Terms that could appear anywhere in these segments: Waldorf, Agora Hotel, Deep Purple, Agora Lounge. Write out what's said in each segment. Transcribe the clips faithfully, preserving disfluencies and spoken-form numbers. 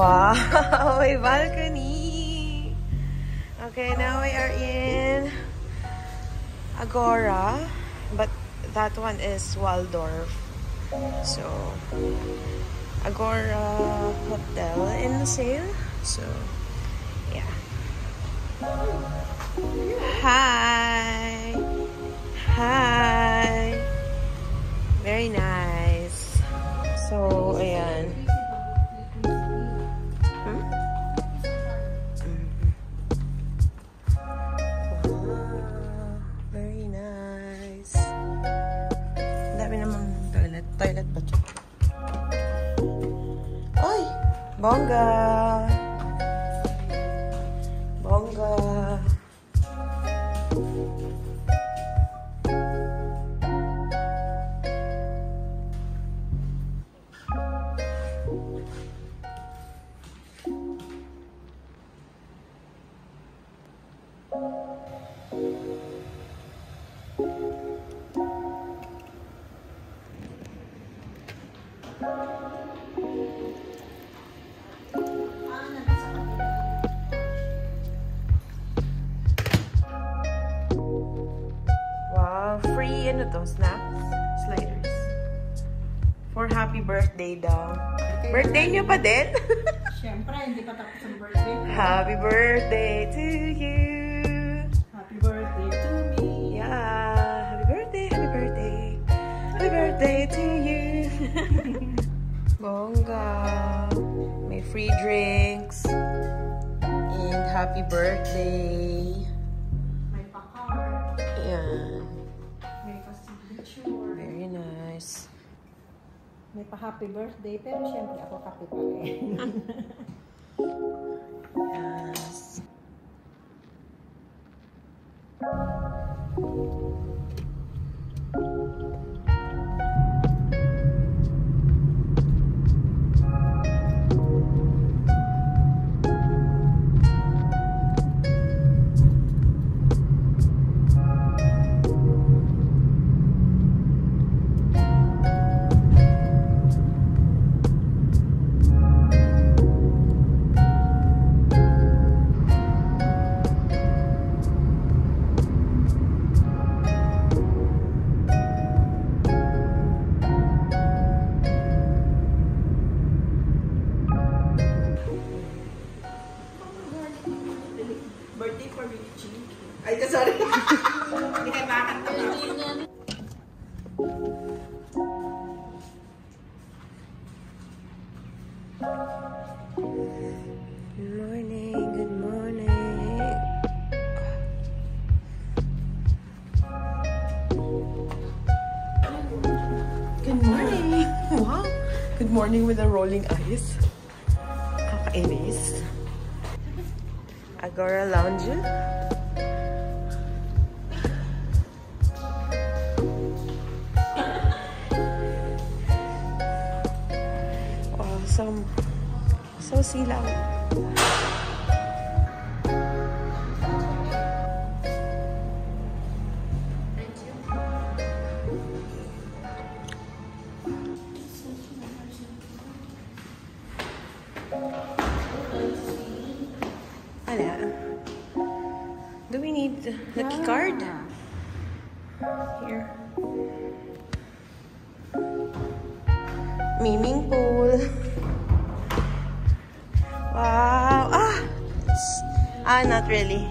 Wow, a balcony. Okay, now we are in Agora, but that one is Waldorf. So Agora Hotel in the sale. So yeah. Hi. Hi. Very nice. So ayan. Toilet ba siya? Ay! Bongga! Bongga! Free ano to, snacks, sliders for happy birthday daw. Okay, birthday niyo pa din? Siyempre, hindi pa tapos ang birthday. Happy birthday to you. Happy birthday to me. Yeah, happy birthday, happy birthday. Happy birthday to you. Bongga. May free drinks. And happy birthday. May pakar. Yeah. Very nice. May pa happy birthday, pero siyempre ako happy pa rin. Yes. Good morning with the rolling eyes. Kakainis. Agora Lounge. Awesome. So silaw. Do we need the lucky yeah. card? Here. Meaning pool. Wow. Ah. Ah, not really.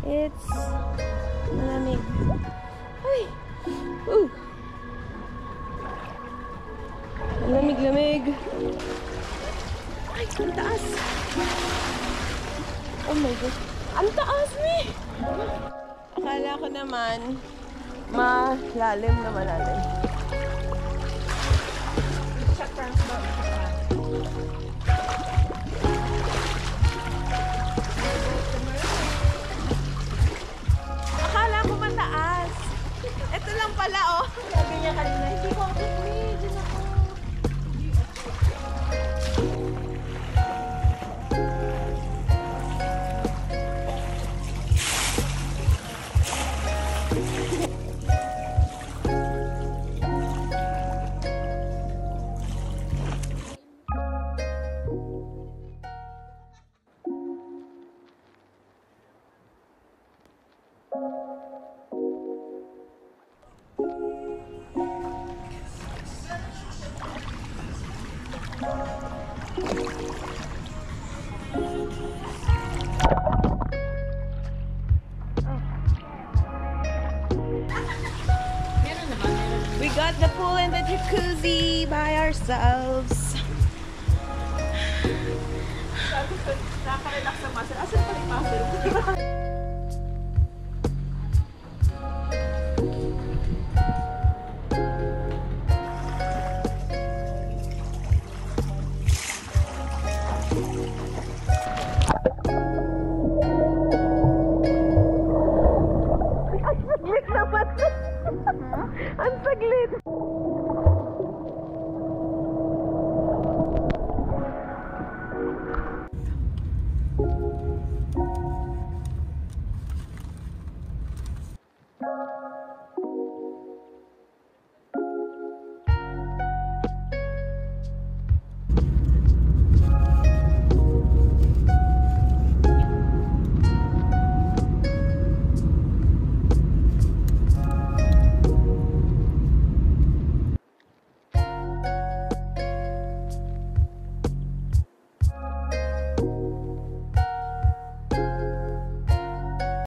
Uy, lamig. It's lamig. Uy. Uy. Lamig, lamig. Ay, ang taas. Oh my God. Ang taas ni. Akala ko naman, malalim na malalim. Check friends box. Ito lang pala, oh. Sabi niya kanina, hindi ko ako free. Diyan ako. We got the pool and the jacuzzi by ourselves. Ang saglit!